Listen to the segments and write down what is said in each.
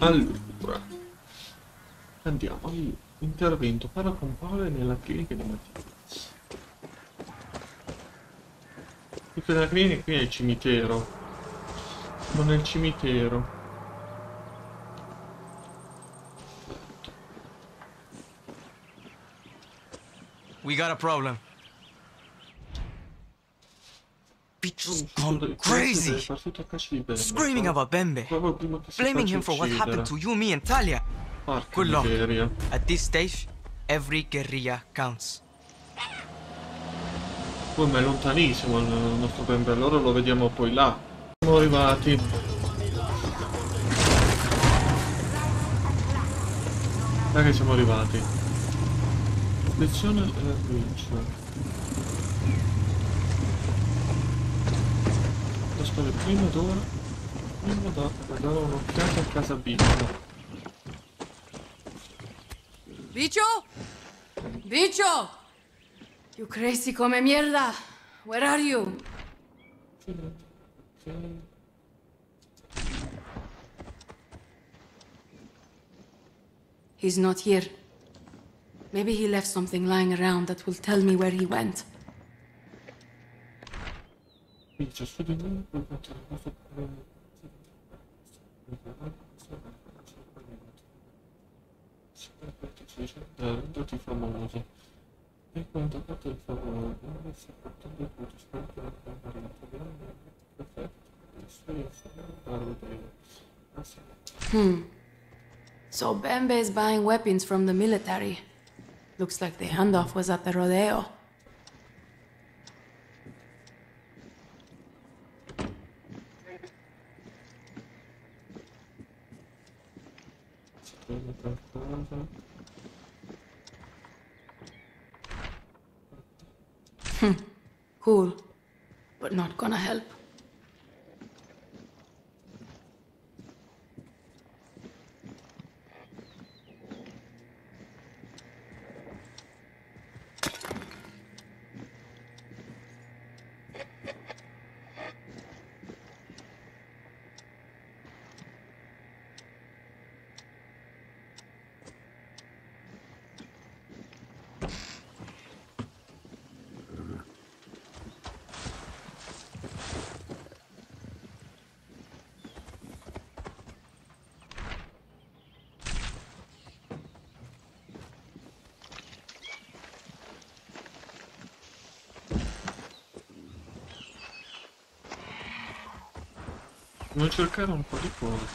Allora, andiamo all'intervento para con Paolo nella clinica di Matías. Perché la clinica qui è il cimitero. Non è il cimitero. We got a problem. Bicho's gone crazy! Screaming about Bembe, blaming him for what happened to you, me, and Talia. Good luck. At this stage, every guerrilla counts. Poi ma è lontanissimo il nostro Bembe, allora lo vediamo poi là. Siamo arrivati. Dai che siamo arrivati. Lezione della provincia. La storia prima d'ora, prima da dare un'occhiata a casa Bicho. Bicho? Bicho! You crazy come mierda! Where are you? He's not here. Maybe he left something lying around that will tell me where he went. So Bembe is buying weapons from the military. Looks like the handoff was at the Rodeo. Cool, but not gonna help. Non cercare un po' di cose.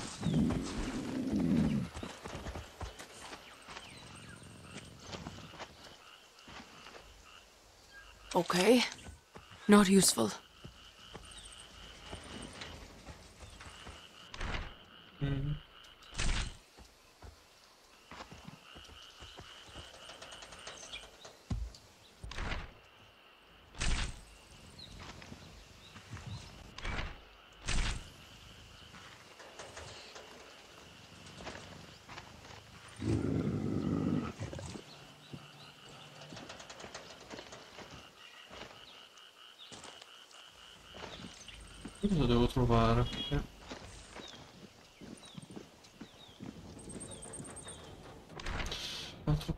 Okay. Not useful. Lo devo trovare. Altro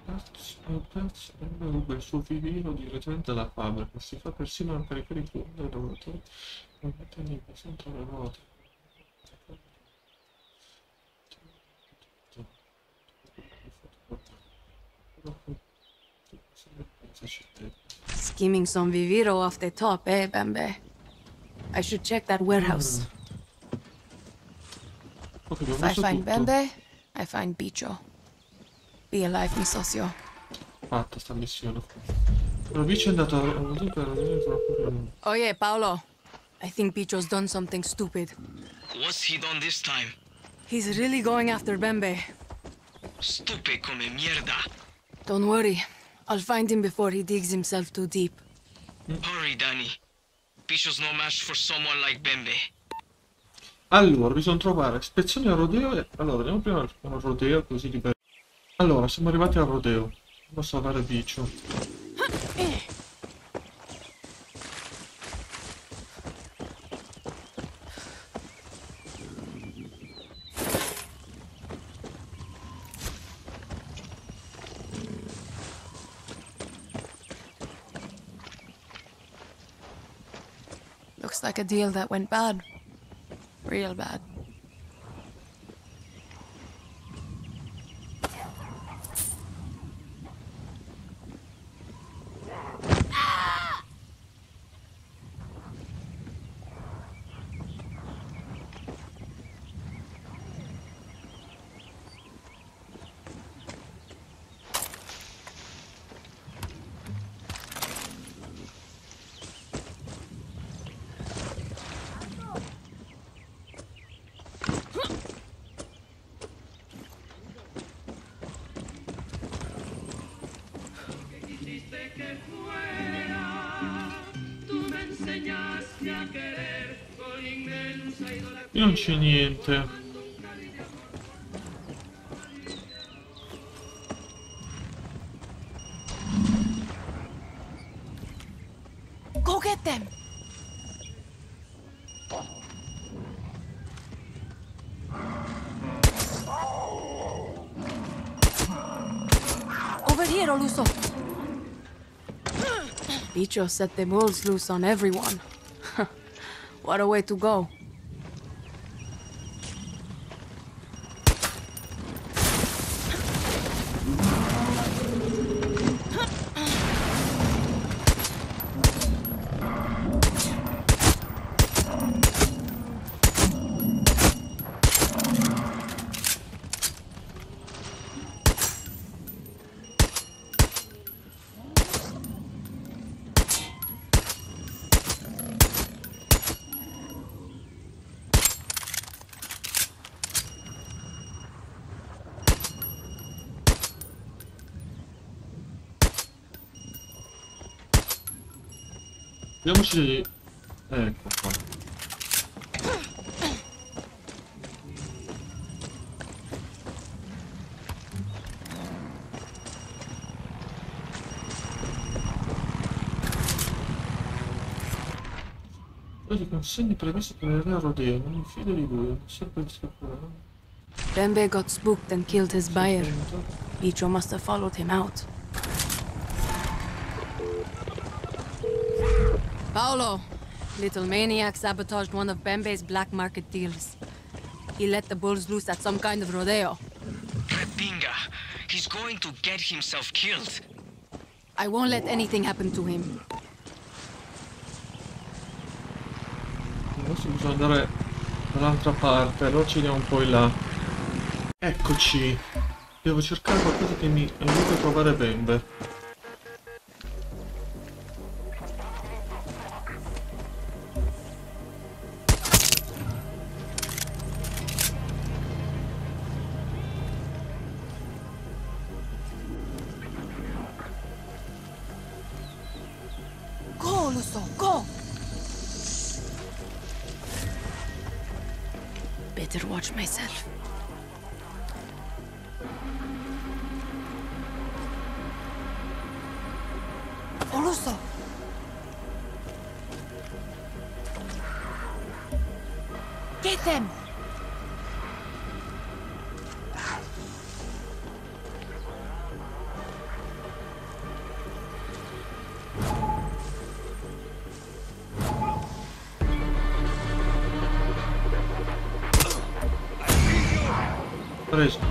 pezzo ruba il suo filino direttamente dalla fabbrica. Si fa persino un carico di fondo dove tu non metti sempre le ruote. Skimming some viviro off the top, eh, Bembe? I should check that warehouse. Okay, if I find Bembe, I find Bicho. Be alive, mi socio. Fatta sta missione. Bicho è andato a... Oh yeah, Paolo. I think Bicho's done something stupid. What's he done this time? He's really going after Bembe. Stupe come mierda. Don't worry. I'll find him before he digs himself too deep. Hurry, Danny. Bicho's no match for someone like Bembe. Allora, bisogna trovare ispezione al Rodeo e... Allora, andiamo prima al Rodeo così di... Allora, siamo arrivati al Rodeo. Devo salvare Bicho. looks like a deal that went bad. Real bad. Piąci niente. Go get them. Over here, Oluso. Bicho set the wolves loose on everyone. What a way to go. Gdzie musieli... kurwa. Bembé got spooked and killed his buyer. Bicho must have followed him out. Paolo, little maniac, sabotaged one of Bembe's black market deals. He let the bulls loose at some kind of rodeo. Crepinga! He's going to get himself killed. I won't let anything happen to him. Adesso bisogna andare dall'altra parte, lo ciniamo un po' in là. Eccoci. Devo cercare qualcosa che mi aiuti a trovare Bembé.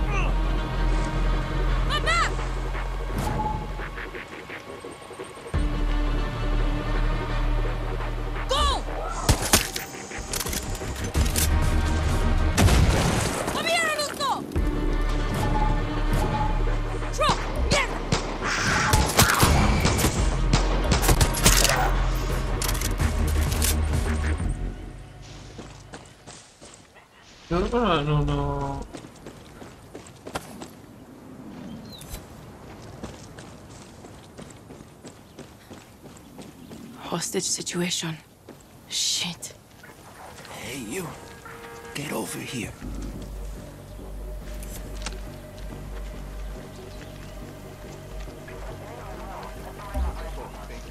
No. Hostage situation. Shit. Hey, you. Get over here. Thank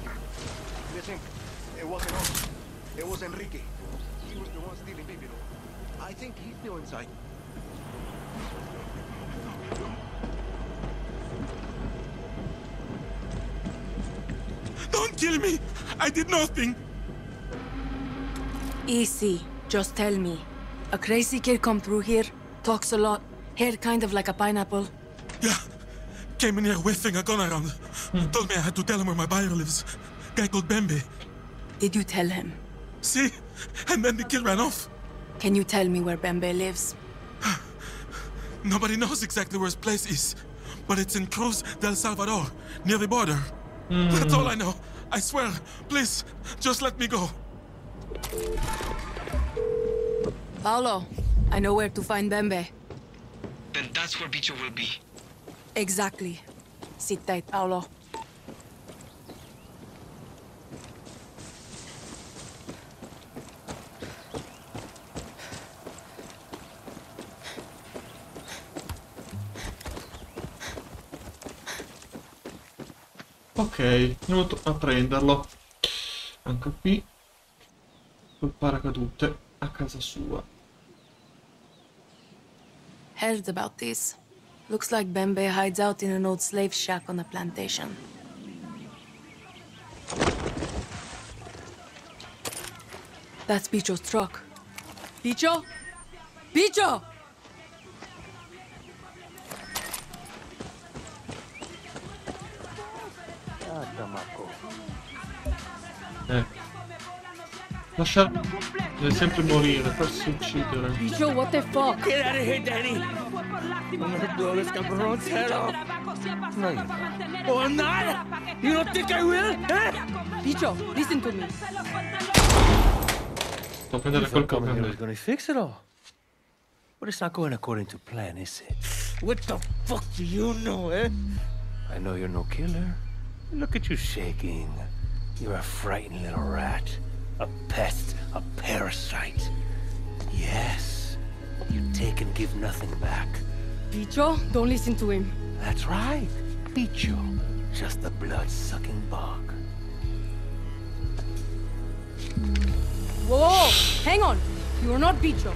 you. Listen, it wasn't us. It was Enrique. He was the one stealing Bibiro. I think he's still inside. Don't kill me! I did nothing! Easy. Just tell me. A crazy kid come through here, talks a lot, hair kind of like a pineapple. Yeah. Came in here whiffing a gun around. Told me I had to tell him where my buyer lives. Guy called Bembe. Did you tell him? See? And then the kid ran off. Can you tell me where Bembe lives? Nobody knows exactly where his place is, but it's in Cruz del Salvador, near the border. That's all I know. I swear, please, just let me go. Paolo, I know where to find Bembe. Then that's where Bicho will be. Exactly. Sit tight, Paolo. Ok, andiamo a prenderlo. Anche qui. Col paracadute a casa sua. Heard about this. Looks like Bembe hides out in an old slave shack on a plantation. That's Bicho's truck. Bicho? Bicho! Lasciare deve sempre morire, farsi uccidere. Bicho, what the fuck? Get out of here, Danny! No. Or not? You don't think I will? Eh? Bicho, listen to me. Sto prendendo quel camion. He's gonna fix it all. But it's not going according to plan, is it? What the fuck do you know, eh? I know you're no killer. Look at you shaking. You're a frightened little rat. A pest, a parasite. Yes. You take and give nothing back. Bicho, don't listen to him. That's right. Bicho. Just the blood-sucking bug. Whoa, hang on. You are not Bicho.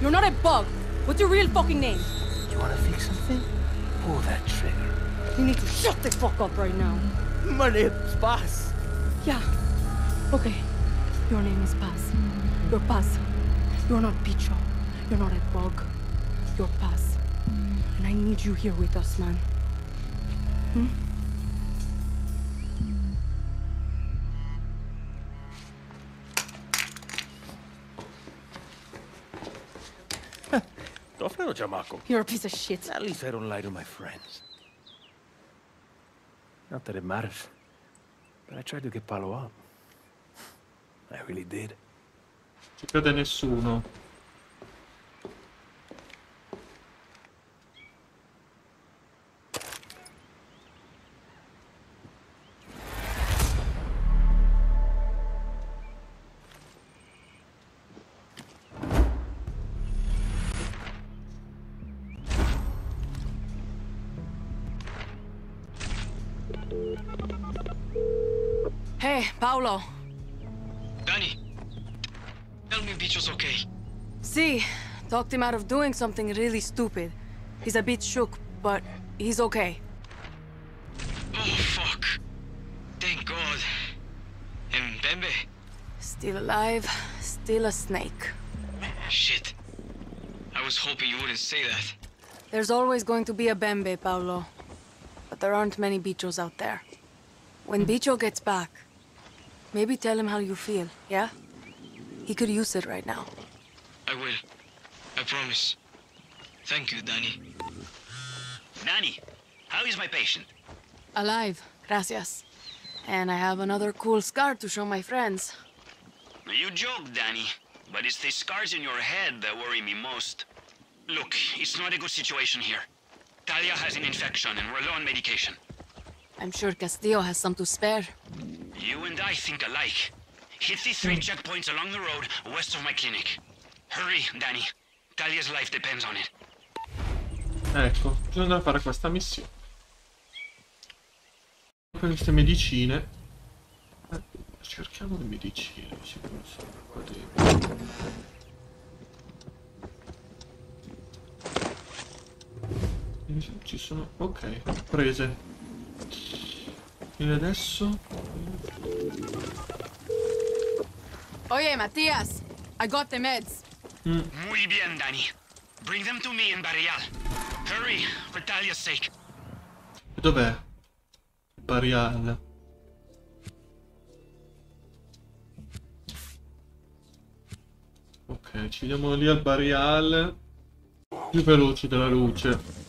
You're not a bug. What's your real fucking name? You wanna fix something? Pull that trigger. You need to shut the fuck up right now. My name's Bas. Yeah. Okay. Your name is Paz. You're Paz. You're not Bicho. You're not a bug. You're Paz. And I need you here with us, man. Hmm? You're a piece of shit. At least I don't lie to my friends. Not that it matters. But I tried to get Paolo up. I really did. Ci crede nessuno. Hey, Paolo. See, talked him out of doing something really stupid. He's a bit shook, but he's okay. Oh, fuck. Thank God. And Bembe? Still alive, still a snake. Shit. I was hoping you wouldn't say that. There's always going to be a Bembe, Paolo. But there aren't many Bichos out there. When Bicho gets back, maybe tell him how you feel, yeah? He could use it right now. I will. I promise. Thank you, Danny. Danny, how is my patient? Alive, gracias. And I have another cool scar to show my friends. You joke, Danny, but it's the scars in your head that worry me most. Look, it's not a good situation here. Talia has an infection and we're low on medication. I'm sure Castillo has some to spare. You and I think alike. Hit the 3 checkpoints along the road west of my clinic. Hurry, Danny. Talia's life depends on it. Ecco, bisogna fare questa missione. Queste medicine. Cerchiamo le medicine. Ci sono. Ok, prese. E adesso. Oye, Matías. I got the meds. Muy bien, Danny. Bring them to me in Barial. Hurry, for Talia's sake. Dov'è? Barial. Ok, ci vediamo lì al Barial. Più veloci della luce.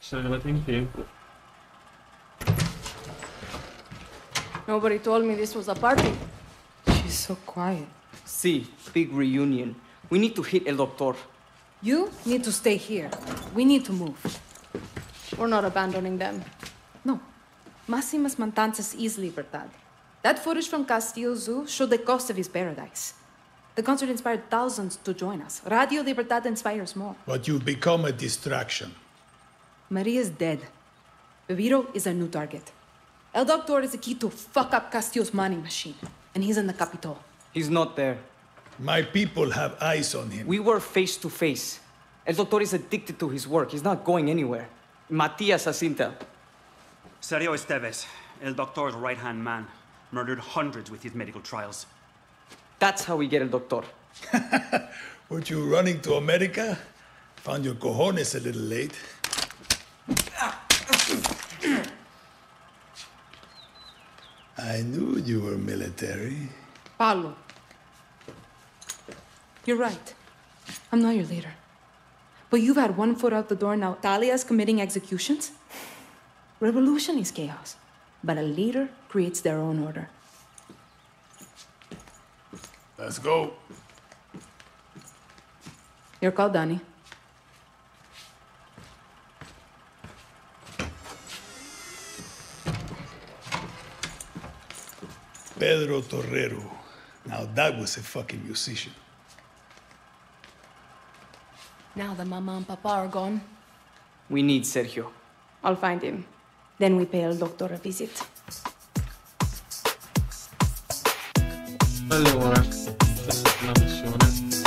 Sono arrivati in tempo. Nobody told me this was a party. She's so quiet. See, big reunion. We need to hit El Doctor. You need to stay here. We need to move. We're not abandoning them. No. Máximas Mantanzas is Libertad. That footage from Castillo Zoo showed the cost of his paradise. The concert inspired thousands to join us. Radio Libertad inspires more. But you've become a distraction. Maria's dead. Vero is our new target. El Doctor is the key to fuck up Castillo's money machine. And he's in the capital. He's not there. My people have eyes on him. We were face to face. El Doctor is addicted to his work. He's not going anywhere. Matías Asinta. Sergio Estevez, El Doctor's right-hand man, murdered hundreds with his medical trials. That's how we get El Doctor. Weren't you running to America? Found your cojones a little late. I knew you were military. Paolo, you're right. I'm not your leader. But you've had one foot out the door now. Talia's committing executions. Revolution is chaos. But a leader creates their own order. Let's go. Your call, Danny. Alfredo Torrero. Now that was a fucking musician. Now that Mama and Papa are gone, we need Sergio. I'll find him. Then we pay El Doctor a visit. Allora, questa è una missione.